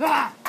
Ah!